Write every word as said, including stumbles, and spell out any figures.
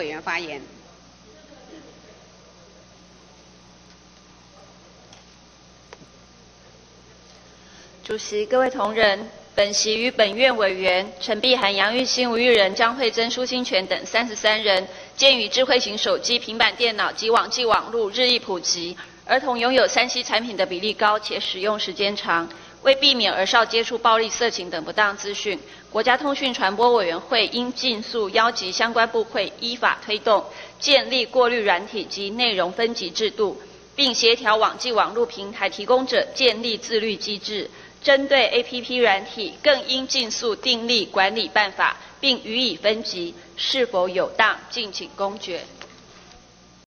委员发言。主席、各位同仁，本席与本院委员陈碧涵、杨玉兴、吴玉仁、江惠珍、苏清泉等三十三人，鉴于智慧型手机、平板电脑及网际网路日益普及，儿童拥有三 C 产品的比例高且使用时间长。 为避免儿少接触暴力、色情等不当资讯，国家通讯传播委员会应尽速邀集相关部会，依法推动建立过滤软体及内容分级制度，并协调网际网络平台提供者建立自律机制。针对 A P P 软体，更应尽速订立管理办法，并予以分级。是否有当，敬请公决。